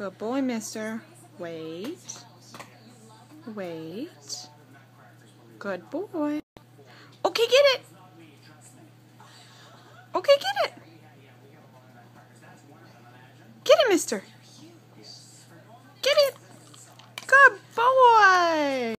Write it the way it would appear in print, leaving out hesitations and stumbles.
Good boy, mister. Wait. Wait. Good boy. Okay, get it. Okay, get it. Get it, mister.